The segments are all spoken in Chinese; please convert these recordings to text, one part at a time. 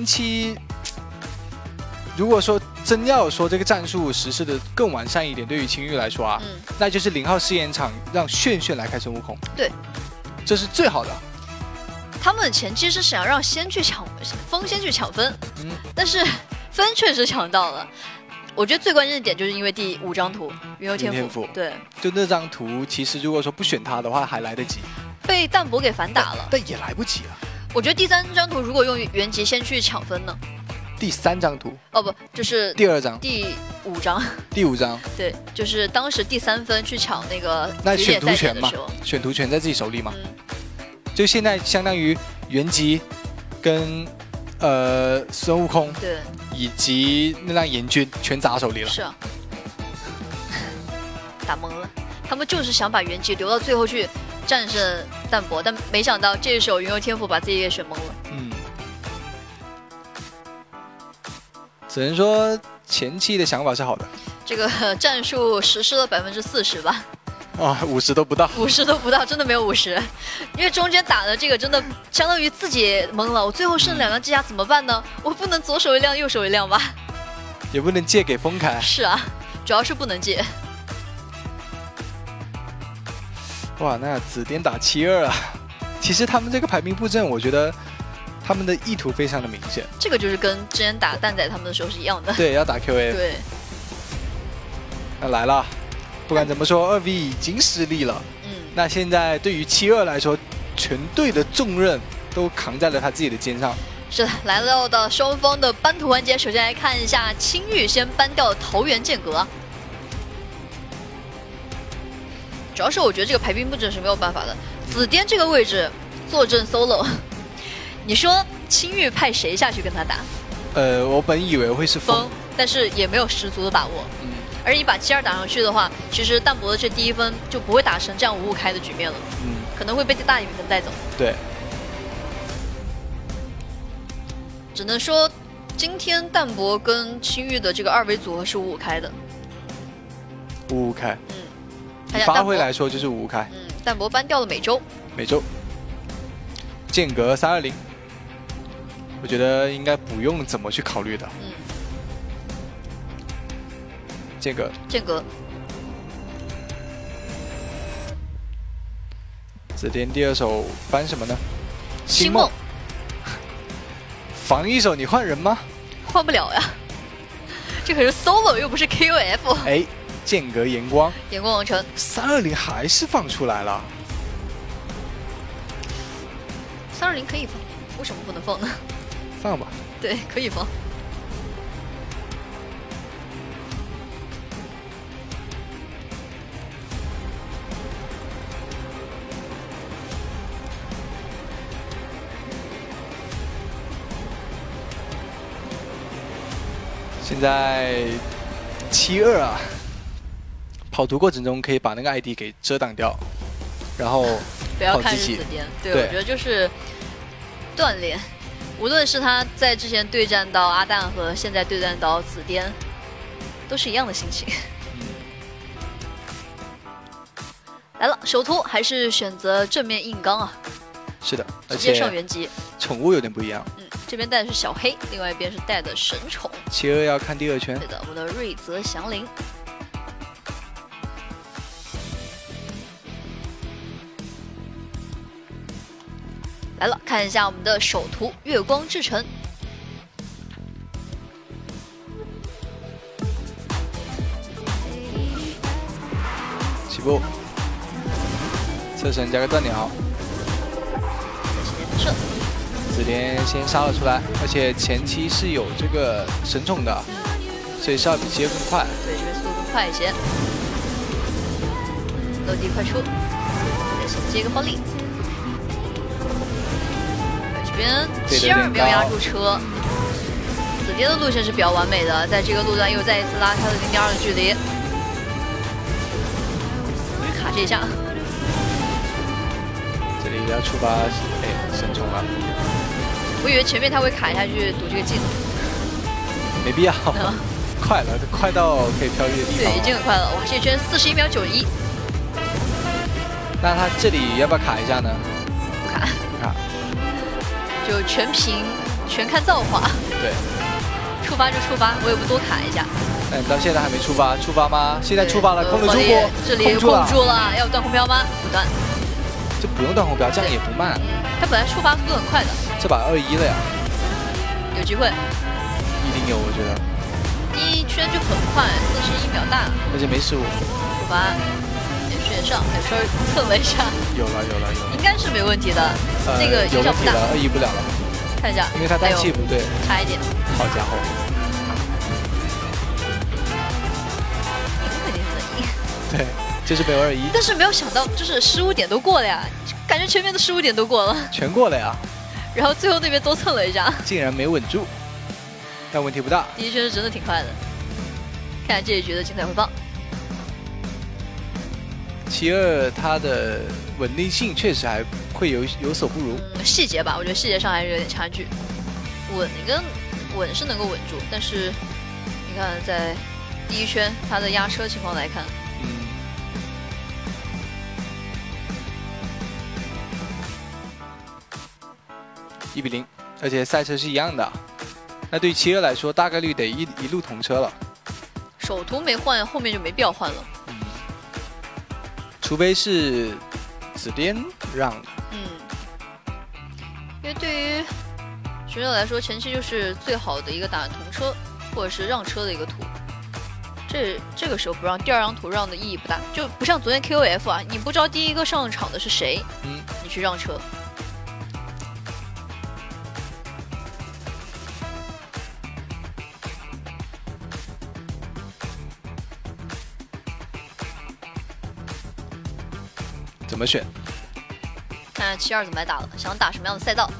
前期如果说真要说这个战术实施的更完善一点，对于青玉来说啊，那就是0号试验场让炫炫来开孙悟空，对，这是最好的。 他们前期是想让先去抢风，先去抢分，但是分确实抢到了。我觉得最关键的点就是因为第五张图云游天赋，对，就那张图，其实如果说不选它的话，还来得及。被淡泊给反打了，但也来不及了。我觉得第三张图如果用原籍先去抢分呢？第三张图？哦不，就是第二张、第五张、第五张。对，就是当时第三分去抢那个那选图权嘛，选图权在自己手里嘛。就现在相当于原籍跟孙悟空，对，以及那辆阎君全砸手里了。是啊，打懵了。他们就是想把原籍留到最后去战胜淡泊，但没想到这一手云游天赋把自己给选懵了。嗯，只能说前期的想法是好的。这个战术实施了40%吧。 啊，50都不到，真的没有50，因为中间打的这个真的相当于自己懵了。我最后剩两辆机甲怎么办呢？我不能左手一辆，右手一辆吧？也不能借给风凯。是啊，主要是不能借。哇，那紫电打72啊！其实他们这个排兵布阵，我觉得他们的意图非常的明显。这个就是跟之前打蛋仔他们的时候是一样的。对，要打 QA。对。那来了。 不管怎么说，2v 已经失利了。嗯，那现在对于72来说，全队的重任都扛在了他自己的肩上。是的，来到的双方的搬图环节，首先来看一下青玉先搬掉桃园剑阁。主要是我觉得这个排兵布阵是没有办法的。紫巔这个位置坐镇 solo， 你说青玉派谁下去跟他打？我本以为会是风，但是也没有十足的把握。嗯。 而你把72打上去的话，其实淡泊的这第一分就不会打成这样5-5开的局面了，可能会被大比分带走。对，只能说今天淡泊跟青玉的这个2v组合是5-5开的。5-5开，发挥来说就是5-5开。淡泊搬掉了美洲。美洲，间隔320，我觉得应该不用怎么去考虑的。间隔，紫巔第二手搬什么呢？星梦，防一手你换人吗？换不了呀，这可是 solo 又不是 KOF。哎，间隔炎光，炎光王城，320还是放出来了。320可以放，为什么不能放呢？放吧。对，可以放。 现在72啊，跑图过程中可以把那个 ID 给遮挡掉，然后不要看紫巔，对，我觉得就是锻炼，无论是他在之前对战到阿蛋和现在对战到紫巔，都是一样的心情。来了，首图还是选择正面硬刚啊。是的，直接上原级。宠物有点不一样。这边带的是小黑，另外一边是带的神宠。72要看第二圈。对的，我们的瑞泽祥林。来了，看一下我们的首图月光之城。起步，侧身加个断鸟。射。 紫巔先杀了出来，而且前期是有这个神宠的，所以是要比接更快。对，这边速度更快一些。落地快出，再先接一个暴力。这边72没有压住车，紫巔的路线是比较完美的，在这个路段又再一次拉开了0.2的距离。卡这一下，这里要触发神宠了。 我以为前面他会卡下去堵这个镜子，没必要，快了，快到可以飘逸的地方。对，已经很快了，哇，这圈41秒91。那他这里要不要卡一下呢？不卡，不卡，就全屏全看造化。对，触发就触发，我也不多砍一下。哎，到现在还没触发，触发吗？现在触发了，控制住不？这里控住了，要断红标吗？不断。就不用断红标，这样也不慢。他本来触发速度很快的。这把2-1了呀，有机会。一定有，我觉得。 第一圈就很快，41秒大，而且没失误。出发，也选上，还稍微蹭了一下。有了，应该是没问题的。那个影响不大，2-1不了了。看一下，因为他单气不对，差一点。好家伙，赢肯定能赢。对，就是没有2-1。但是没有想到，就是15点都过了呀，感觉前面的15点都过了，全过了呀。然后最后那边多蹭了一下，竟然没稳住。 但问题不大，第一圈是真的挺快的，看来这一局的精彩回放。7-2它的稳定性确实还会有所不如、细节吧，我觉得细节上还是有点差距。稳是能够稳住，但是你看在第一圈它的压车情况来看，1-0，而且赛车是一样的。 那对于7-2来说，大概率得一路同车了。首图没换，后面就没必要换了。除非是紫巔让的。因为对于选手来说，前期就是最好的一个打同车或者是让车的一个图。这个时候不让第二张图让的意义不大，就不像昨天 QF 啊，你不知道第一个上场的是谁，你去让车。 怎么选？看7-2怎么来打了，想打什么样的赛道？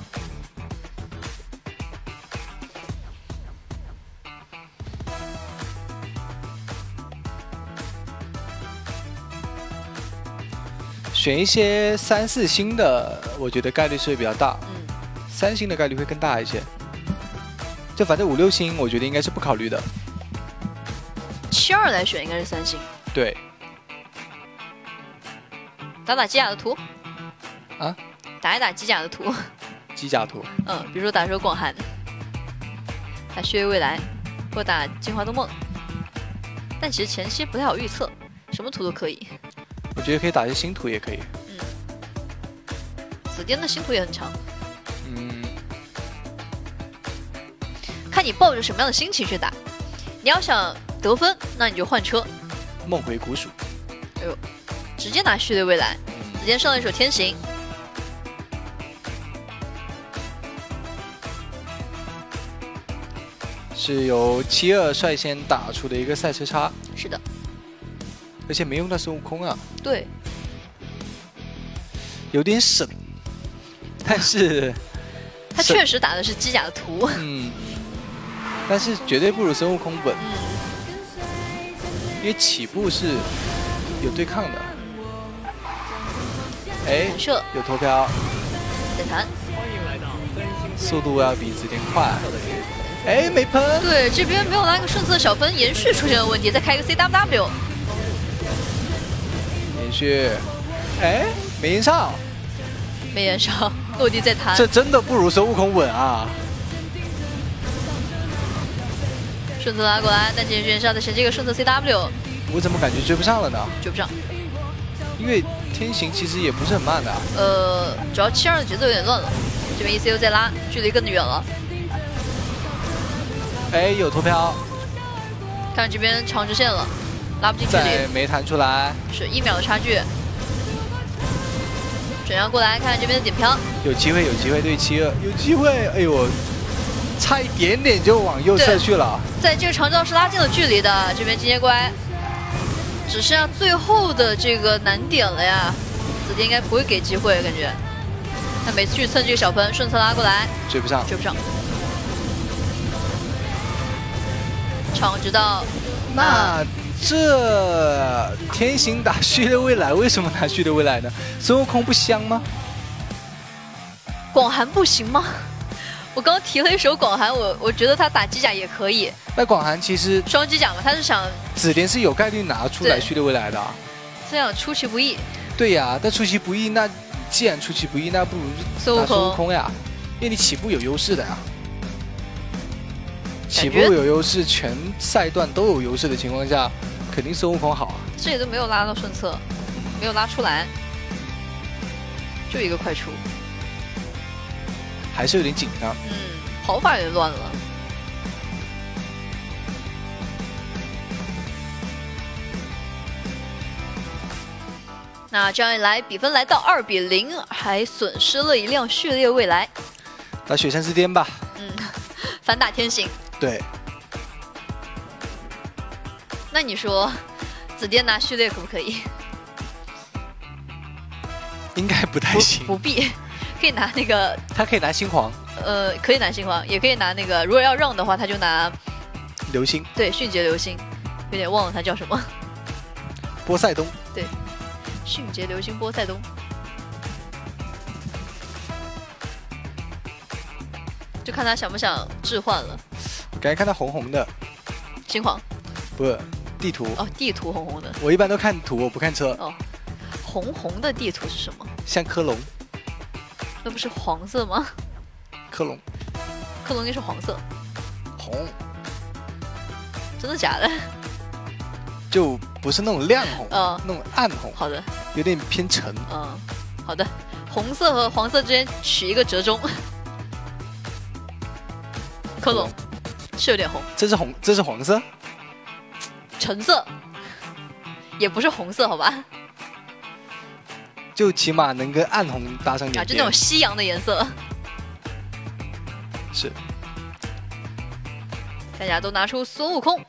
选一些3、4星的，我觉得概率是会比较大。3星的概率会更大一些。就反正5、6星，我觉得应该是不考虑的。7-2来选应该是3星。对。 打机甲的图，啊，打一打机甲的图，机甲图，比如说打首广寒，打血月未来，或打进化动梦，但其实前期不太好预测，什么图都可以。我觉得可以打一些新图也可以。紫巔的新图也很长。看你抱着什么样的心情去打，你要想得分，那你就换车。梦回古蜀。哎呦。 直接拿序对未来，直接上了一手天行。是由7-2率先打出的一个赛车差。是的。而且没用到孙悟空啊。对。有点省，但是。他确实打的是机甲的图。但是绝对不如孙悟空稳，因为起步是有对抗的。 哎，有投票。再谈。速度要比紫巔快。哎，没喷。对，这边没有拿一个顺侧小分，延续出现了问题，再开一个 CWW。延续。哎，没延上。没延上，落地再谈。这真的不如孙悟空稳啊。顺侧拉过来，但延续延上再选这个顺侧 CW。我怎么感觉追不上了呢？追不上。因为。 天行其实也不是很慢的、主要7-2的节奏有点乱了，这边 ECU 在拉，距离更远了。哎，有投票，看这边长直线了，拉不进距离，没弹出来，是1秒的差距。转向过来看这边的点飘，有机会，有机会，对7-2，有机会，哎呦，差一点点就往右侧去了。在这个长道是拉近了距离的，这边金接过来。 只剩下最后的这个难点了呀，紫巔应该不会给机会，感觉。他每次去蹭这个小分，顺侧拉过来，追不上，追不上。长直道，那这天行打序列未来，为什么打序列未来呢？孙悟空不香吗？广寒不行吗？我刚提了一手广寒，我觉得他打机甲也可以。那广寒其实双机甲嘛，他是想。 紫巔是有概率拿出来序列未来的、啊，这样出其不意。对呀、啊，但出其不意，那既然出其不意，那不如打孙悟空呀，因为你起步有优势的呀、啊。起步有优势，全赛段都有优势的情况下，肯定孙悟空好啊。这里都没有拉到顺侧，没有拉出来，就一个快出，还是有点紧张。嗯，跑法有点乱了。 那这样一来，比分来到2-0，还损失了一辆序列未来。打雪山之巅吧。嗯，反打天行。对。那你说，紫电拿序列可不可以？应该不太行。不必，可以拿那个。他可以拿星皇。可以拿星皇，也可以拿那个。如果要让的话，他就拿流星。对，迅捷流星，有点忘了他叫什么。波塞冬。对。 迅捷流星波塞冬，就看他想不想置换了。感觉看他红红的，星皇，不，地图哦，地图红红的。我一般都看图，我不看车。哦，红红的地图是什么？像科隆，那不是黄色吗？科隆，科隆应该是黄色。红，真的假的？ 就不是那种亮红，那种暗红，好的，有点偏沉，好的，红色和黄色之间取一个折中。科隆是有点红，这是红，这是黄色，橙色，也不是红色，好吧？就起码能跟暗红搭上点，就那种夕阳的颜色。是，大家都拿出孙悟空。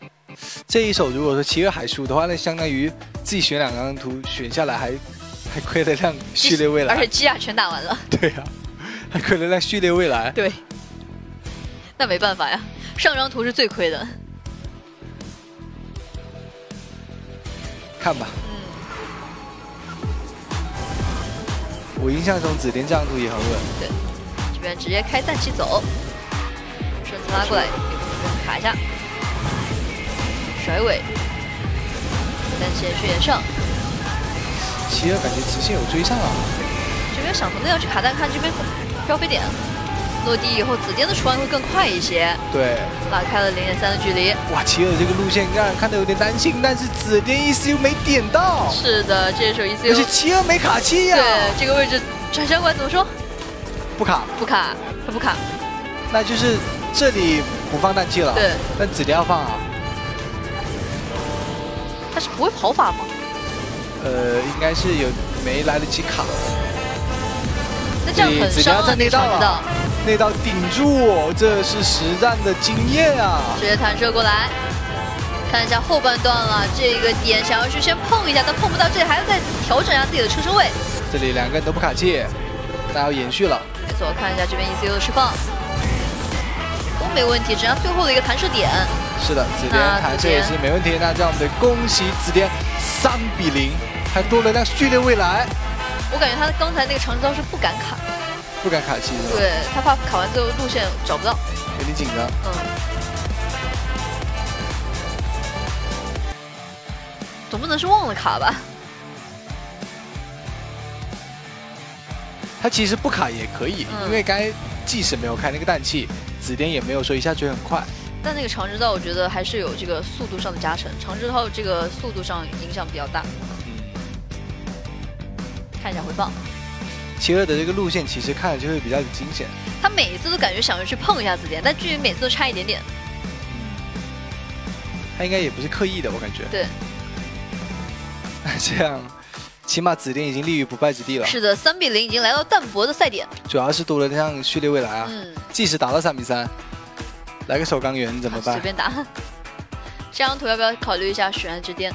这一手如果说七月还输的话，那相当于自己选两张图，选下来还亏了辆序列未来，而且机甲全打完了。对呀、啊，还亏了辆序列未来。对，那没办法呀，上张图是最亏的。看吧，我印象中紫电这张图也很稳。对，这边直接开氮气走，顺子拉过来，卡一下。 甩尾，单线去延上。企鹅感觉直线有追上啊。这边想从那要去卡弹看这边飘飞点，落地以后紫电的出弯会更快一些。对，拉开了0.3的距离。哇，企鹅这个路线让人看得有点担心，但是紫电 ECU 没点到。是的，这手 ECU。而且企鹅没卡气呀、啊。对，这个位置转向过来怎么说？不卡，不卡，他不卡。那就是这里不放氮气了。对。但紫电要放啊。 他是不会跑法吗？应该是有没来得及卡。那这样很伤啊！内道，内道顶住，这是实战的经验啊！直接弹射过来，看一下后半段了。这个点想要去先碰一下，但碰不到，这里还要再调整一下自己的车身位。这里两个人都不卡气，那要延续了。没错，看一下这边 ECU 的释放，都没问题，只要最后的一个弹射点。 是的，紫电弹射也是没问题。那这样我们得恭喜紫电3-0，还多了辆序列未来。我感觉他刚才那个长招是不敢卡，不敢卡气是吧？对他怕卡完之后路线找不到，有点紧张。嗯。总不能是忘了卡吧？他其实不卡也可以，因为刚才即使没有开那个氮气，紫电也没有说一下追很快。 但那个长直道，我觉得还是有这个速度上的加成，长直道这个速度上影响比较大。看一下回放，奇乐的这个路线其实看了就会比较有惊险。他每一次都感觉想要去碰一下紫电，但距离每次都差一点点。他应该也不是刻意的，我感觉。对。那这样，起码紫电已经立于不败之地了。是的，3-0已经来到淡泊的赛点。主要是多了像序列未来啊，即使打到3-3。 来个首钢元怎么办？随便打。这张图要不要考虑一下雪山之巅？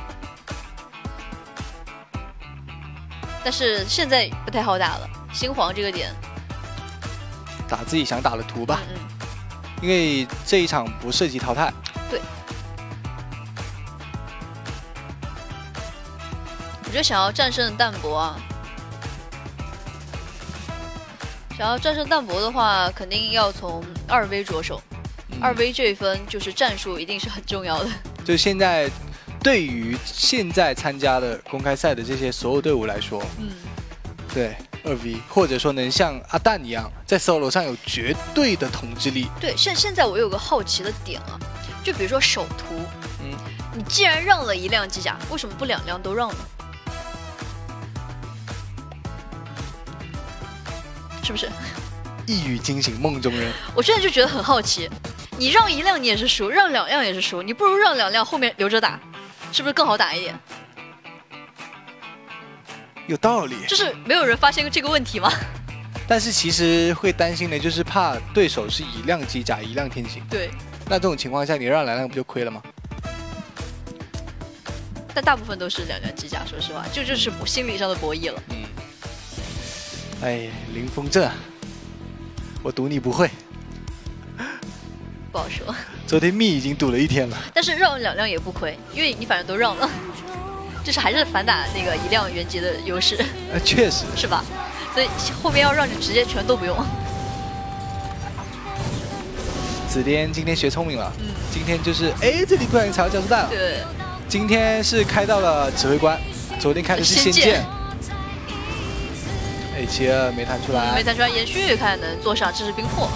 但是现在不太好打了，星皇这个点。打自己想打的图吧，因为这一场不涉及淘汰。对。我觉得想要战胜淡泊啊，想要战胜淡泊的话，肯定要从2V 着手。 2V 这一分就是战术，一定是很重要的。就现在，对于现在参加的公开赛的这些所有队伍来说，对， 2v， 或者说能像阿蛋一样在 solo 上有绝对的统治力。对，现在我有个好奇的点啊，就比如说首图，你既然让了一辆机甲，为什么不两辆都让呢？是不是？一语惊醒梦中人。我现在就觉得很好奇，你让一辆你也是输，让两辆也是输，你不如让两辆后面留着打，是不是更好打一点？ 有道理，就是没有人发现过这个问题吗？但是其实会担心的，就是怕对手是一辆机甲一辆天行。对，那这种情况下，你让两辆不就亏了吗？但大部分都是两辆机甲，说实话，就是心理上的博弈了。嗯。哎，林峰正，我赌你不会。不好说。昨天蜜已经赌了一天了。但是让两辆也不亏，因为你反正都让了。 就是还是反打那个一辆原级的优势，确实是吧？所以后面要让你直接全都不用。紫巔今天学聪明了，今天就是哎，这里突然踩到加速带了。对，今天是开到了指挥官，昨天开的是仙剑。哎，72没弹出来，没弹出来，延续看能坐上，这是冰魄。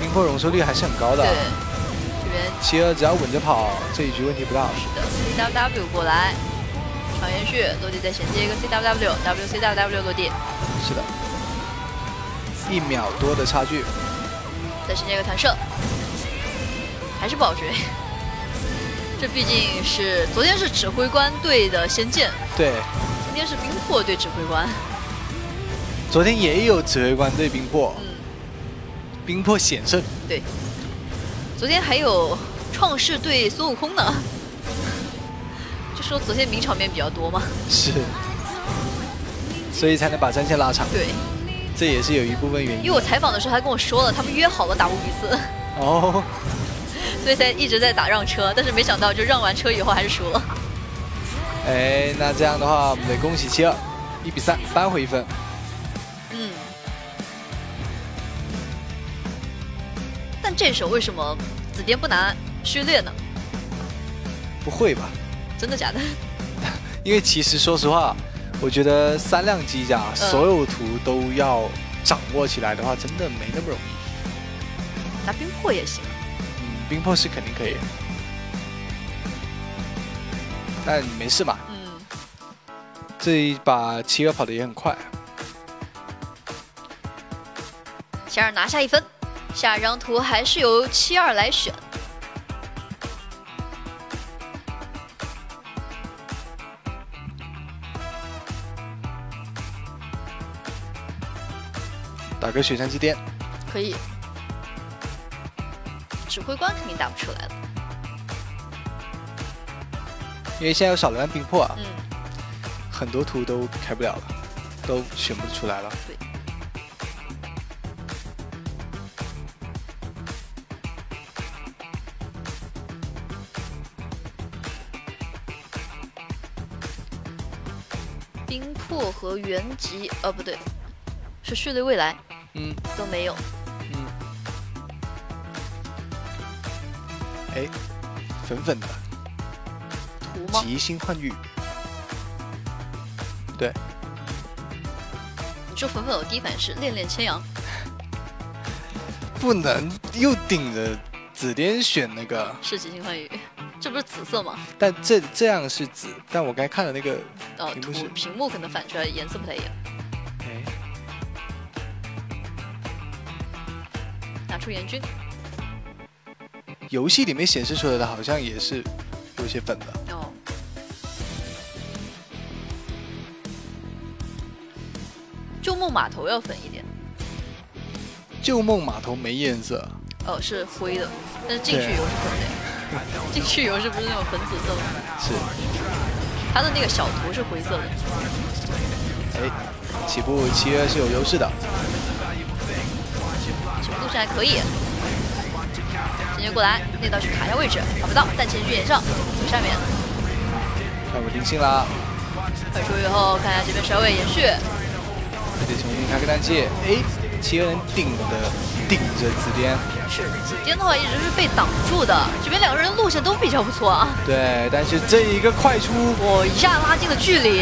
冰魄容错率还是很高的。对。 72只要稳着跑，这一局问题不大。是的 ，CWW 过来，长延续，落地再衔接一个 CWW，WCWW 落地。是的，1秒多的差距。再衔接一个弹射，还是不好追。这毕竟是昨天是指挥官队的仙剑，对，今天是冰魄对指挥官。昨天也有指挥官对冰魄，冰魄险胜。对。 昨天还有创世对孙悟空呢，就说昨天名场面比较多嘛，是，所以才能把战线拉长。对，这也是有一部分原因。因为我采访的时候，他跟我说了，他们约好了打5比4。哦，所以才一直在打让车，但是没想到就让完车以后还是输了。哎，那这样的话，我们得恭喜72，1比3扳回一分。 这手为什么紫巔不拿序列呢？不会吧？真的假的？因为其实说实话，我觉得3辆机甲所有图都要掌握起来的话，真的没那么容易。拿冰魄也行。嗯，冰魄是肯定可以。但你没事吧？嗯。这一把72跑的也很快。72拿下1分。 下一张图还是由72来选。打个雪山之巅。可以。指挥官肯定打不出来了，因为现在有少量冰魄啊，很多图都开不了了，都选不出来了。对。 和原籍不对，是序列未来，都没有，哎，粉粉的，图吗？吉星幻域，对，你说粉粉，我第一反应是恋恋千阳，不能又顶着紫巔选那个，是吉星幻域。 这不是紫色吗？但这样是紫，但我刚才看的那个屏幕可能反出来颜色不太一样。拿出援军。游戏里面显示出来的好像也是有些粉的。哦。旧梦码头要粉一点。旧梦码头没颜色。哦，是灰的，但是进去以后是粉的。 进去油是不是那种粉紫色的？是。它的那个小图是灰色的。哎，起步72是有优势的。起步路线还可以。衔接过来，那道去卡一下位置，卡不到，但前续沿上，从下面。快我定性啦！快出以后，看一下这边甩尾延续。得重新开个氮气。哎，72能顶着紫巔，是紫巔的话一直是被挡住的。这边两个人路线都比较不错啊。对，但是这一个快出，我一下拉近了距离，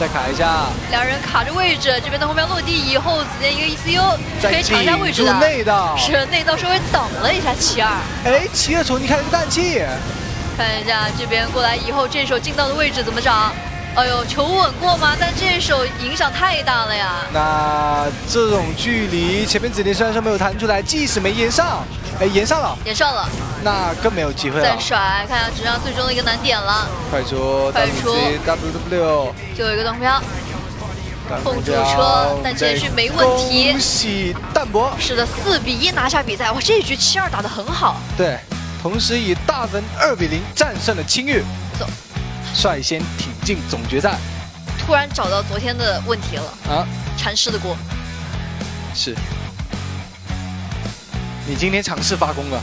再卡一下。两人卡着位置，这边的红标落地以后，子健一个 ECU 可以抢一下位置的。内道是内道稍微挡了一下齐二。哎，齐二手你看了个氮气。看一下这边过来以后，这手进到的位置怎么涨？ 哎呦，求稳过吗？但这手影响太大了呀！那这种距离，前面紫菱虽然说没有弹出来，即使没延上，哎，延上了，延上了，那更没有机会了。再甩，看下直上最终的一个难点了。快出，快出 ，WW 就有一个灯标，控住车，但这局没问题。恭喜淡泊！是的，4-1拿下比赛。哇，这一局7-2打得很好。对，同时以大分2-0战胜了青玉。走。 率先挺进总决赛，突然找到昨天的问题了啊！禅师的锅是，你今天尝试发功了？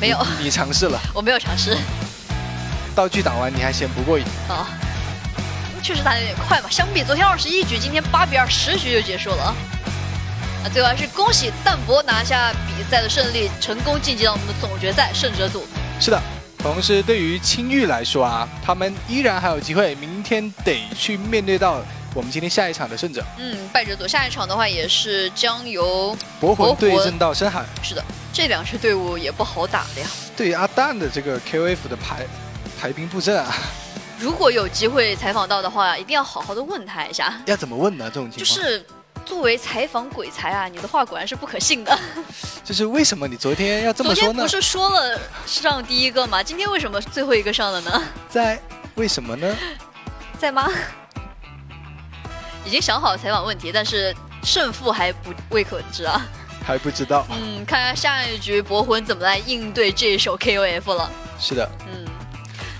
没有，你尝试了？我没有尝试。道具打完你还嫌不过瘾啊？确实打得有点快嘛，相比昨天21局，今天8比2，10局就结束了啊！那最后还是恭喜淡泊拿下比赛的胜利，成功晋级到我们的总决赛胜者组。是的。 同时，对于青玉来说啊，他们依然还有机会，明天得去面对到我们今天下一场的胜者。嗯，败者组下一场的话也是将由博魂对阵到深海。是的，这两支队伍也不好打的呀。对于阿蛋的这个 KOF 的排兵布阵啊，如果有机会采访到的话，一定要好好的问他一下。要怎么问呢？这种情况就是作为采访鬼才啊，你的话果然是不可信的。 就是为什么你昨天要这么说呢？昨天不是说了上第一个吗？今天为什么最后一个上了呢？在为什么呢？在吗？已经想好采访问题，但是胜负还不未可知啊。还不知道。嗯，看看下一局博魂怎么来应对这一手 KOF 了。是的。嗯，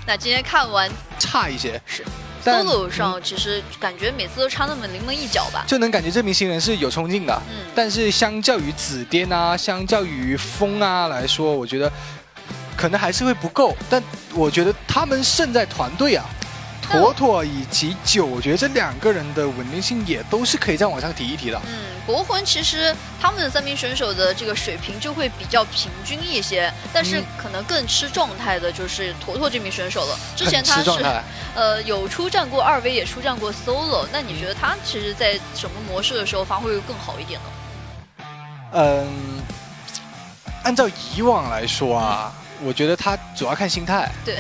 那今天看完差一些是。 solo 上其实感觉每次都差那么临门一脚吧，就能感觉这名新人是有冲劲的。嗯，但是相较于紫巔啊，相较于风啊来说，我觉得可能还是会不够。但我觉得他们胜在团队啊，妥妥以及九绝这两个人的稳定性也都是可以再往上提一提的。嗯，博魂其实他们的3名选手的这个水平就会比较平均一些，但是可能更吃状态的就是妥妥这名选手了。之前他是。 有出战过2v，也出战过 solo。那你觉得他其实，在什么模式的时候发挥会更好一点呢？嗯，按照以往来说啊，我觉得他主要看心态。对，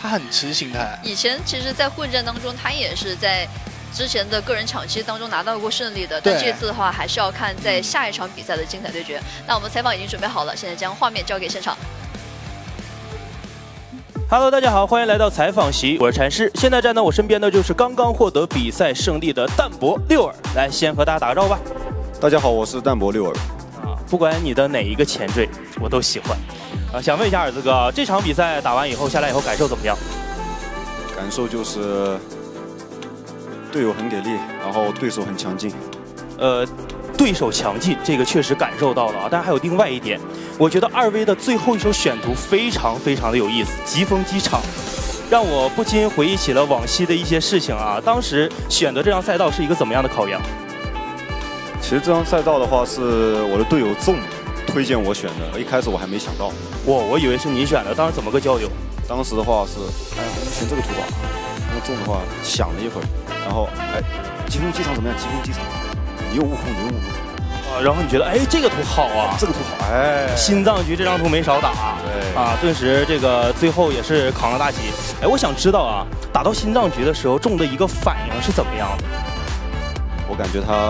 他很吃心态。以前其实，在混战当中，他也是在之前的个人抢七当中拿到过胜利的。但这次的话，还是要看在下一场比赛的精彩对决。那我们采访已经准备好了，现在将画面交给现场。 Hello， 大家好，欢迎来到采访席，我是禅师。现在站在我身边的就是刚刚获得比赛胜利的淡泊六耳，来先和大家打个招呼吧。大家好，我是淡泊六耳。啊，不管你的哪一个前缀，我都喜欢。啊，想问一下耳子哥，这场比赛打完以后下来以后感受怎么样？感受就是队友很给力，然后对手很强劲。对手强劲，这个确实感受到了啊。但是还有另外一点，我觉得2v的最后一手选图非常的有意思，疾风机场，让我不禁回忆起了往昔的一些事情啊。当时选择这张赛道是一个怎么样的考验？其实这张赛道的话，是我的队友纵推荐我选的，一开始我还没想到。我以为是你选的，当时怎么个交流？当时的话是，哎呀，我选这个图吧。那个纵的话想了一会儿，然后哎，疾风机场怎么样？疾风机场。 你又悟空，你又悟空，啊！然后你觉得，哎，这个图好啊，这个图好，哎，心脏局这张图没少打，啊，顿时这个最后也是扛了大旗。哎，我想知道啊，打到心脏局的时候中的一个反应是怎么样的？我感觉他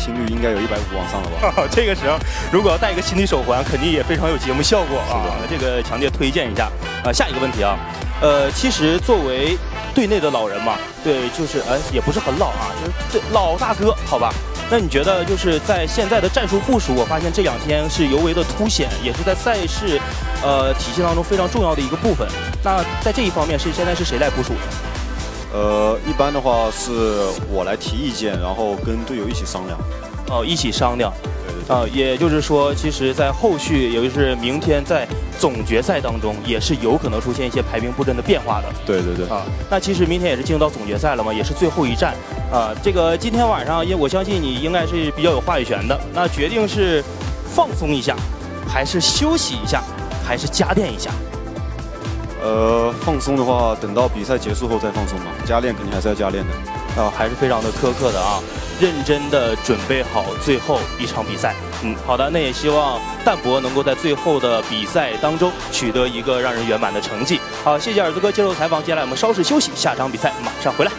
心率应该有150往上了吧？啊、这个时候如果要带一个心率手环，肯定也非常有节目效果啊。这个强烈推荐一下。啊，下一个问题啊，其实作为队内的老人嘛，对，就是也不是很老啊，就是老大哥，好吧。 那你觉得就是在现在的战术部署，我发现这两天是尤为的凸显，也是在赛事，体系当中非常重要的一个部分。那在这一方面是现在是谁来部署的？一般的话是我来提意见，然后跟队友一起商量。哦，一起商量。对。也就是说，其实，在后续，也就是明天在总决赛当中，也是有可能出现一些排兵布阵的变化的。对。啊，那其实明天也是进入到总决赛了嘛，也是最后一战。 啊，这个今天晚上，我相信你应该是比较有话语权的。那决定是放松一下，还是休息一下，还是加练一下？放松的话，等到比赛结束后再放松吧。加练肯定还是要加练的，还是非常的苛刻的啊，认真的准备好最后一场比赛。好的，那也希望淡泊能够在最后的比赛当中取得一个让人圆满的成绩。好，谢谢耳朵哥接受采访，接下来我们稍事休息，下场比赛马上回来。